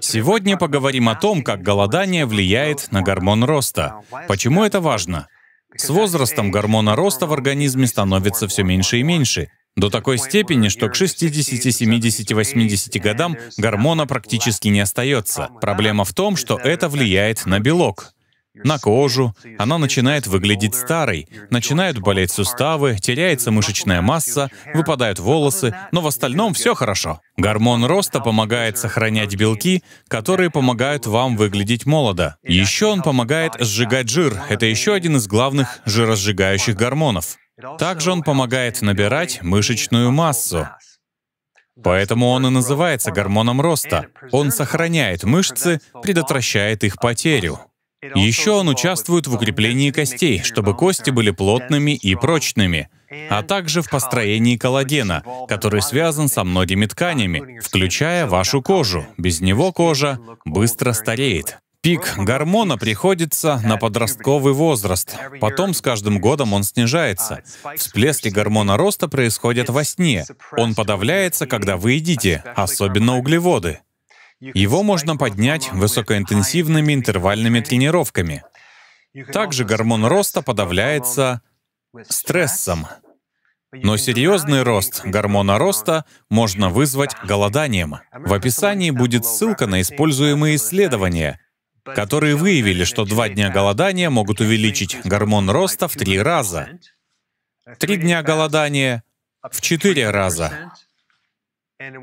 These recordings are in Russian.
Сегодня поговорим о том, как голодание влияет на гормон роста. Почему это важно? С возрастом гормона роста в организме становится все меньше и меньше, до такой степени, что к 60, 70, 80 годам гормона практически не остается. Проблема в том, что это влияет на белок, на кожу, она начинает выглядеть старой, начинают болеть суставы, теряется мышечная масса, выпадают волосы, но в остальном все хорошо. Гормон роста помогает сохранять белки, которые помогают вам выглядеть молодо. Еще он помогает сжигать жир, это еще один из главных жиросжигающих гормонов. Также он помогает набирать мышечную массу. Поэтому он и называется гормоном роста. Он сохраняет мышцы, предотвращает их потерю. Еще он участвует в укреплении костей, чтобы кости были плотными и прочными, а также в построении коллагена, который связан со многими тканями, включая вашу кожу. Без него кожа быстро стареет. Пик гормона приходится на подростковый возраст. Потом с каждым годом он снижается. Всплески гормона роста происходят во сне. Он подавляется, когда вы едите, особенно углеводы. Его можно поднять высокоинтенсивными интервальными тренировками. Также гормон роста подавляется стрессом. Но серьезный рост гормона роста можно вызвать голоданием. В описании будет ссылка на используемые исследования, которые выявили, что 2 дня голодания могут увеличить гормон роста в 3 раза, 3 дня голодания — в 4 раза.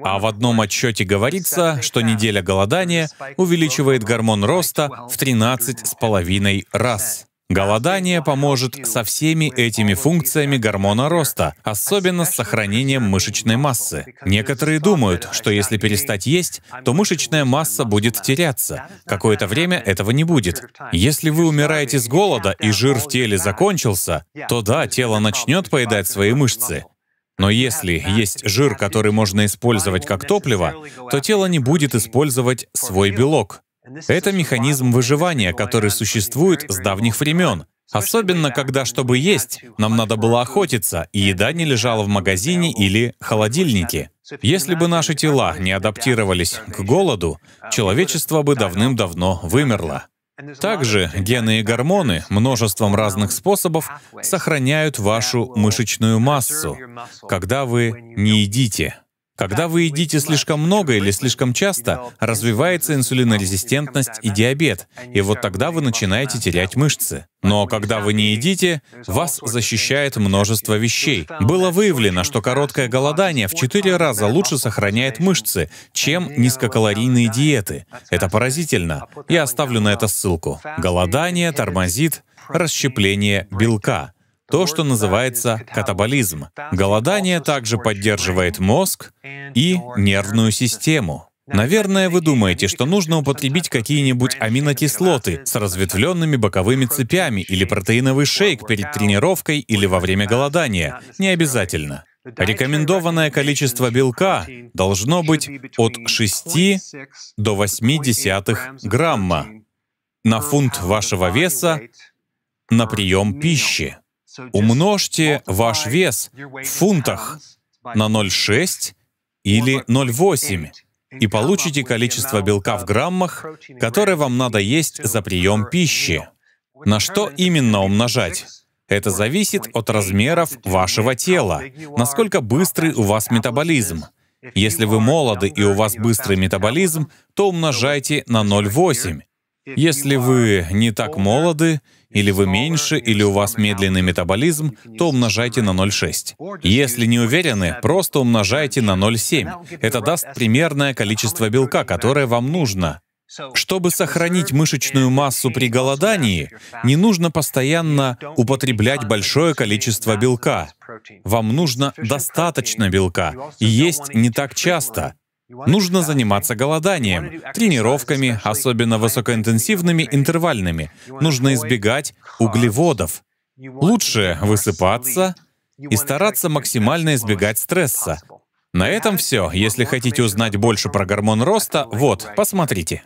А в одном отчете говорится, что неделя голодания увеличивает гормон роста в 13,5 раз. Голодание поможет со всеми этими функциями гормона роста, особенно с сохранением мышечной массы. Некоторые думают, что если перестать есть, то мышечная масса будет теряться. Какое-то время этого не будет. Если вы умираете с голода и жир в теле закончился, то да, тело начнет поедать свои мышцы. Но если есть жир, который можно использовать как топливо, то тело не будет использовать свой белок. Это механизм выживания, который существует с давних времен. Особенно, когда, чтобы есть, нам надо было охотиться, и еда не лежала в магазине или холодильнике. Если бы наши тела не адаптировались к голоду, человечество бы давным-давно вымерло. Также гены и гормоны множеством разных способов сохраняют вашу мышечную массу, когда вы не едите. Когда вы едите слишком много или слишком часто, развивается инсулинорезистентность и диабет, и вот тогда вы начинаете терять мышцы. Но когда вы не едите, вас защищает множество вещей. Было выявлено, что короткое голодание в 4 раза лучше сохраняет мышцы, чем низкокалорийные диеты. Это поразительно. Я оставлю на это ссылку. Голодание тормозит расщепление белка. То, что называется катаболизм. Голодание также поддерживает мозг и нервную систему. Наверное, вы думаете, что нужно употребить какие-нибудь аминокислоты с разветвленными боковыми цепями или протеиновый шейк перед тренировкой или во время голодания. Не обязательно. Рекомендованное количество белка должно быть от 6 до 0,8 грамма на фунт вашего веса на прием пищи. Умножьте ваш вес в фунтах на 0,6 или 0,8 и получите количество белка в граммах, которое вам надо есть за прием пищи. На что именно умножать? Это зависит от размеров вашего тела, насколько быстрый у вас метаболизм. Если вы молоды и у вас быстрый метаболизм, то умножайте на 0,8. Если вы не так молоды, или вы меньше, или у вас медленный метаболизм, то умножайте на 0,6. Если не уверены, просто умножайте на 0,7. Это даст примерное количество белка, которое вам нужно. Чтобы сохранить мышечную массу при голодании, не нужно постоянно употреблять большое количество белка. Вам нужно достаточно белка и есть не так часто. Нужно заниматься голоданием, тренировками, особенно высокоинтенсивными, интервальными. Нужно избегать углеводов. Лучше высыпаться и стараться максимально избегать стресса. На этом все. Если хотите узнать больше про гормон роста, вот, посмотрите.